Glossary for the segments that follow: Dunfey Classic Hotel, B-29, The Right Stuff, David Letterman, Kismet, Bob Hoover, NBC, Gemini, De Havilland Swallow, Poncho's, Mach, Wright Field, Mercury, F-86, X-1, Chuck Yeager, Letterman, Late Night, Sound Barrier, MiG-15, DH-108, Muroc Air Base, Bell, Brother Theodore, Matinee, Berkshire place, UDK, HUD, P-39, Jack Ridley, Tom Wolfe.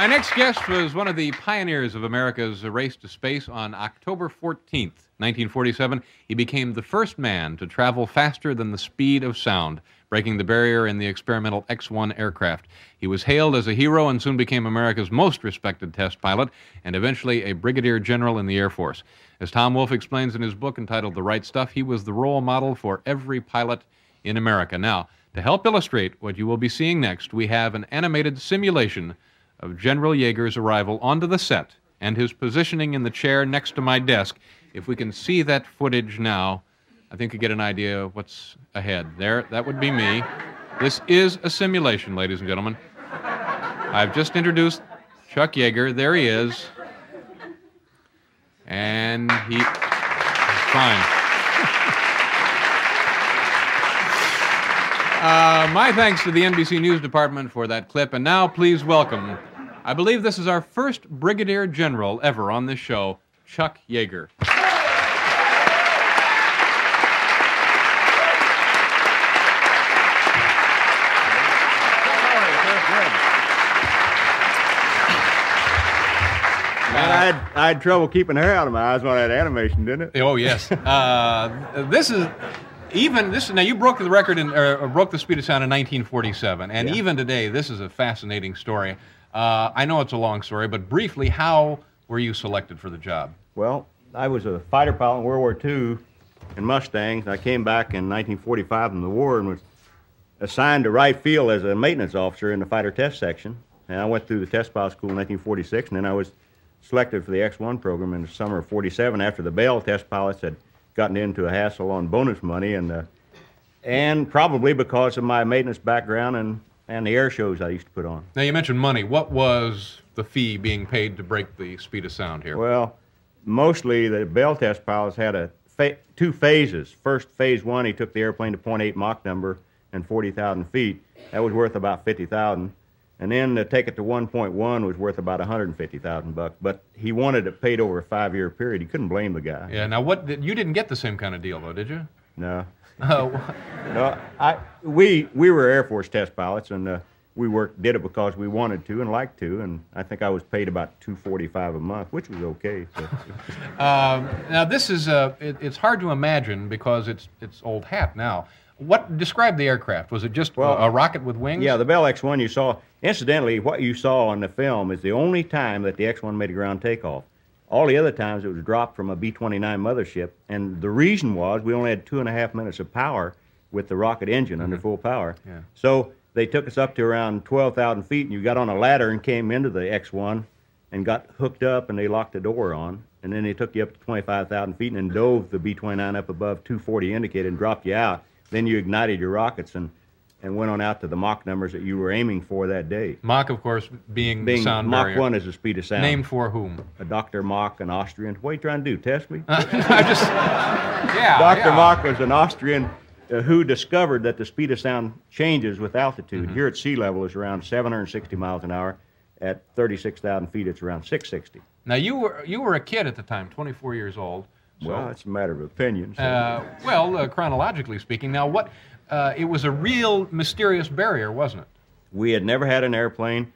My next guest was one of the pioneers of America's race to space. On October 14th, 1947, he became the first man to travel faster than the speed of sound, breaking the barrier in the experimental X-1 aircraft. He was hailed as a hero and soon became America's most respected test pilot and eventually a brigadier general in the Air Force. As Tom Wolfe explains in his book entitled The Right Stuff, he was the role model for every pilot in America. Now, to help illustrate what you will be seeing next, we have an animated simulation of General Yeager's arrival onto the set and his positioning in the chair next to my desk. If we can see that footage now, I think you get an idea of what's ahead. There, that would be me. This is a simulation, ladies and gentlemen. I've just introduced Chuck Yeager. There he is. And he's fine. My thanks to the NBC News Department for that clip. And now please welcome, I believe this is our first brigadier general ever on this show, Chuck Yeager. I had trouble keeping hair out of my eyes on that animation, didn't it? Oh, yes. Now, you broke the record or broke the speed of sound in 1947, and even today, this is a fascinating story. I know it's a long story, but briefly, how were you selected for the job? Well, I was a fighter pilot in World War II in Mustangs. I came back in 1945 from the war and was assigned to Wright Field as a maintenance officer in the fighter test section. And I went through the test pilot school in 1946, and then I was selected for the X-1 program in the summer of 47 after the Bell test pilots had gotten into a hassle on bonus money, and probably because of my maintenance background and the air shows I used to put on. Now, you mentioned money. What was the fee being paid to break the speed of sound here? Well, mostly the Bell test pilots had two phases. First, phase one, he took the airplane to 0.8 Mach number and 40,000 feet. That was worth about $50,000. And then to take it to 1.1 was worth about $150,000, but he wanted it paid over a 5-year period. He couldn't blame the guy. Yeah. Now, you didn't get the same kind of deal, though, did you? No. No. We were Air Force test pilots, and we did it because we wanted to and liked to. And I think I was paid about $245 a month, which was okay. So. Now, this is it's hard to imagine because it's old hat now. What described the aircraft? Was it just a rocket with wings? Yeah, the Bell X-1 you saw. Incidentally, what you saw on the film is the only time that the X-1 made a ground takeoff. All the other times it was dropped from a B-29 mothership, and the reason was we only had 2.5 minutes of power with the rocket engine under full power. Yeah. So they took us up to around 12,000 feet, and you got on a ladder and came into the X-1 and got hooked up, and they locked the door on, and then they took you up to 25,000 feet and then dove the B-29 up above 240 indicated and dropped you out. Then you ignited your rockets and went on out to the Mach numbers that you were aiming for that day. Mach, of course, being the sound Mach barrier. Mach 1 is the speed of sound. Named for whom? A Dr. Mach, an Austrian. What are you trying to do, test me? Dr. Mach was an Austrian who discovered that the speed of sound changes with altitude. Here at sea level is around 760 miles an hour. At 36,000 feet, it's around 660. Now, you were a kid at the time, 24 years old. So, well, it's a matter of opinion. So. Chronologically speaking, now it was a real mysterious barrier, wasn't it? We had never had an airplane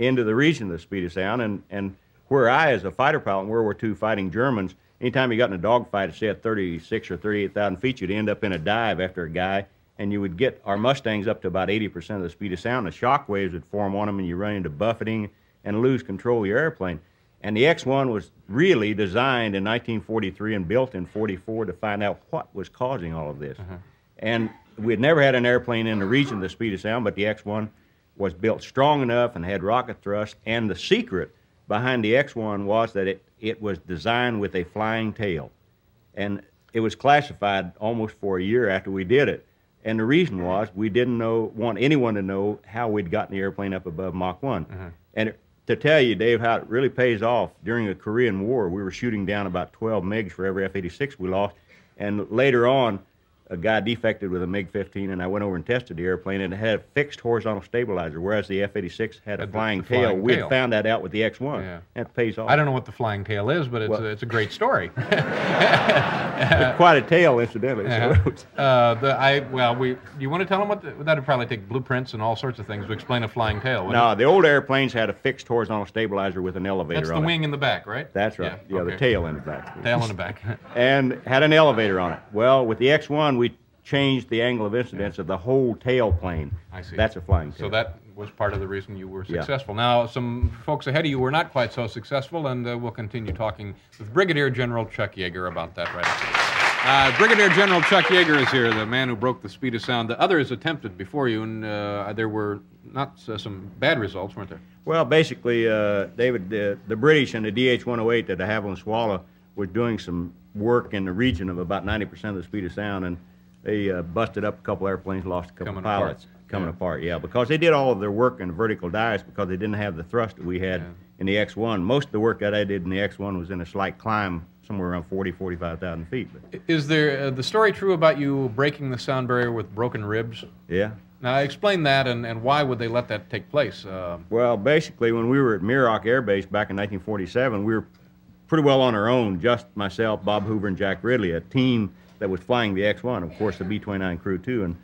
into the region of the speed of sound, and where I, as a fighter pilot in World War II fighting Germans, anytime you got in a dogfight, say at 36 or 38,000 feet, you'd end up in a dive after a guy, and you would get our Mustangs up to about 80% of the speed of sound. The shock waves would form on them, and you run into buffeting and lose control of your airplane. And the X-1 was really designed in 1943 and built in 44 to find out what was causing all of this. And we had never had an airplane in the region of the speed of sound, but the X-1 was built strong enough and had rocket thrust. And the secret behind the X-1 was that it was designed with a flying tail. And it was classified almost for a year after we did it. And the reason was we didn't want anyone to know how we'd gotten the airplane up above Mach 1. And to tell you, Dave, how it really pays off, during the Korean War, we were shooting down about 12 MiGs for every F-86 we lost. And later on, a guy defected with a MiG-15, and I went over and tested the airplane, and it had a fixed horizontal stabilizer, whereas the F-86 had a flying tail. We had found that out with the X-1. Yeah. That pays off. I don't know what the flying tail is, but it's a great story. It's quite a tail, incidentally. You want to tell them what that would probably take blueprints and all sorts of things to explain a flying tail. No, the old airplanes had a fixed horizontal stabilizer with an elevator on it. That's the wing in the back, right? That's right. Yeah, the tail in the back. Tail in the back. And had an elevator on it. Well, with the X-1, we changed the angle of incidence of the whole tail plane. I see. That's a flying tail. So that was part of the reason you were successful. Yeah. Now, some folks ahead of you were not quite so successful, and we'll continue talking with Brigadier General Chuck Yeager about that right after. Brigadier General Chuck Yeager is here, the man who broke the speed of sound. The others attempted before you, and there were some bad results, weren't there? Well, basically, David, the British and the DH-108 at De Havilland Swallow were doing some work in the region of about 90% of the speed of sound, and they busted up a couple airplanes, lost a couple pilots. Coming apart, because they did all of their work in the vertical dice because they didn't have the thrust that we had in the X-1. Most of the work that I did in the X-1 was in a slight climb, somewhere around 45,000 feet. But. Is there the story true about you breaking the sound barrier with broken ribs? Yeah. Now, explain that, and why would they let that take place? Well, basically, when we were at Muroc Air Base back in 1947, we were pretty well on our own, just myself, Bob Hoover, and Jack Ridley, a team that was flying the X-1, of course, the B-29 crew, too. And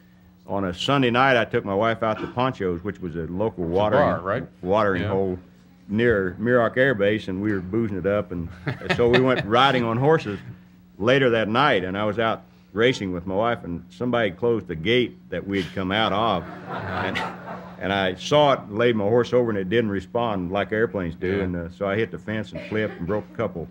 on a Sunday night, I took my wife out to Poncho's, which was a local watering hole near Muroc Air Base, and we were boozing it up, and so we went riding on horses later that night, and I was out racing with my wife, and somebody closed the gate that we had come out of, and I saw it and laid my horse over, and it didn't respond like airplanes do, and so I hit the fence and flipped and broke a couple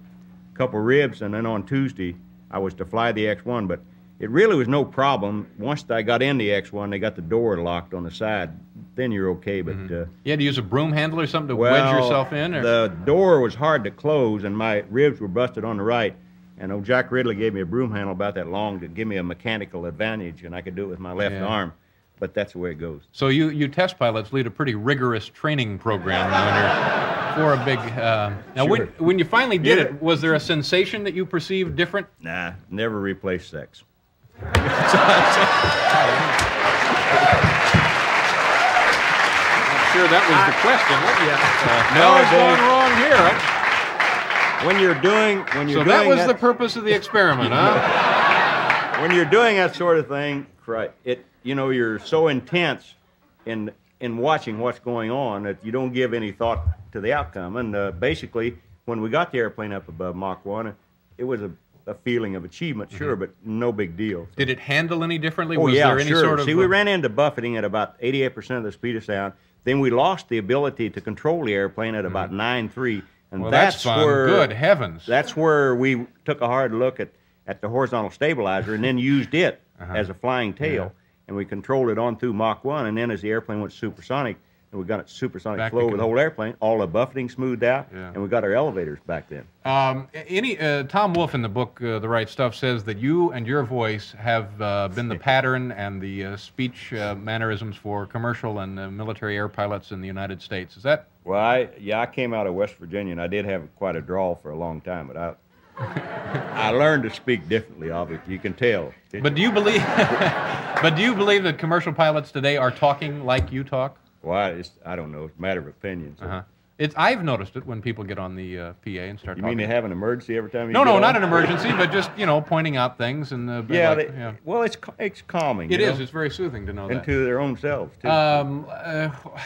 ribs, and then on Tuesday, I was to fly the X-1, but it really was no problem. Once I got in the X-1, they got the door locked on the side. Then you're okay, but... you had to use a broom handle or something to wedge yourself in? Or? The door was hard to close, and my ribs were busted on the right. And old Jack Ridley gave me a broom handle about that long to give me a mechanical advantage, and I could do it with my left arm. But that's the way it goes. So you test pilots lead a pretty rigorous training program when you're for a big... Now, when you finally did it, was there a sensation that you perceived different? Nah, never replaced sex. I'm sure that was the question. No, it's going wrong here. When you're doing that was the purpose of the experiment, huh? When you're doing that sort of thing, you're so intense in watching what's going on that you don't give any thought to the outcome. And basically, when we got the airplane up above Mach 1, it was a feeling of achievement, sure, but no big deal. So. Did it handle any differently? Was there any sort of... See, we ran into buffeting at about 88% of the speed of sound. Then we lost the ability to control the airplane at about 9.3. And that's where... Good heavens. That's where we took a hard look at the horizontal stabilizer and then used it as a flying tail. And we controlled it on through Mach 1. And then as the airplane went supersonic, and we got a supersonic flow with the whole airplane, all the buffeting smoothed out, and we got our elevators back then. Tom Wolfe in the book, The Right Stuff, says that you and your voice have been the pattern and the speech mannerisms for commercial and military air pilots in the United States. Is that? Well, I came out of West Virginia, and I did have quite a drawl for a long time, but I learned to speak differently, obviously. You can tell. But do you believe, that commercial pilots today are talking like you talk? Well, I don't know. It's a matter of opinion. So. I've noticed it when people get on the PA and start talking. You mean they have an emergency every time you No, not an emergency, but just, pointing out things. And well, it's calming. It is. It's very soothing to know that. And to their own selves, too.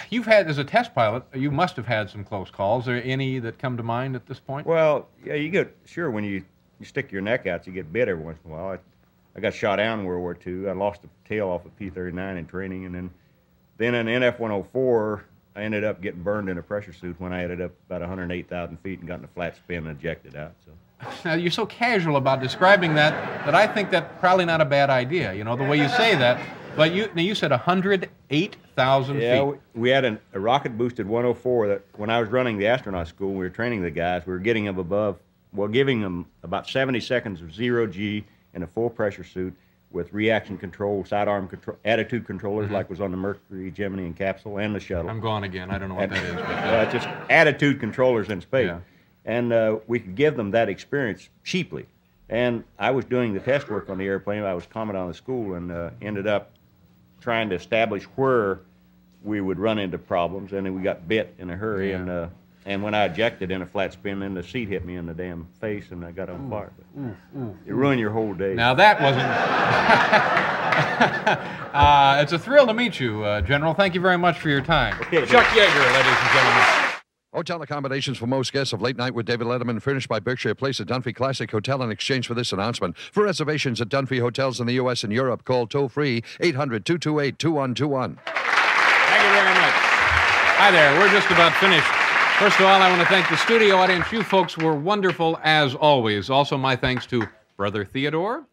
You've had, as a test pilot, you must have had some close calls. Are there any that come to mind at this point? Well, yeah, you get, when you stick your neck out, you get bit every once in a while. I got shot down in World War II. I lost the tail off a P-39 in training, and then in NF-104, I ended up getting burned in a pressure suit when I ended up about 108,000 feet and got in a flat spin and ejected out. So. Now, you're so casual about describing that I think that's probably not a bad idea, the way you say that. But you said 108,000 feet. Yeah, we had a rocket-boosted 104 that when I was running the astronaut school, we were training the guys, we were getting them above, well, giving them about 70 seconds of zero-G in a full pressure suit, with reaction control, sidearm control, attitude controllers like was on the Mercury, Gemini, and capsule, and the shuttle. I'm gone again. I don't know what that is. But, just attitude controllers in space. Yeah. And we could give them that experience cheaply. And I was doing the test work on the airplane. I was commandant of the school and ended up trying to establish where we would run into problems. And then we got bit in a hurry. Yeah. And when I ejected in a flat spin, then the seat hit me in the damn face and I got on fire. It ruined your whole day. Now that wasn't... it's a thrill to meet you, General. Thank you very much for your time. Okay, Chuck Yeager, ladies and gentlemen. Hotel accommodations for most guests of Late Night with David Letterman furnished by Berkshire Place at Dunfey Classic Hotel in exchange for this announcement. For reservations at Dunfey Hotels in the U.S. and Europe, call toll-free 800-228-2121. Thank you very much. Hi there. We're just about finished. First of all, I want to thank the studio audience. You folks were wonderful as always. Also, my thanks to Brother Theodore.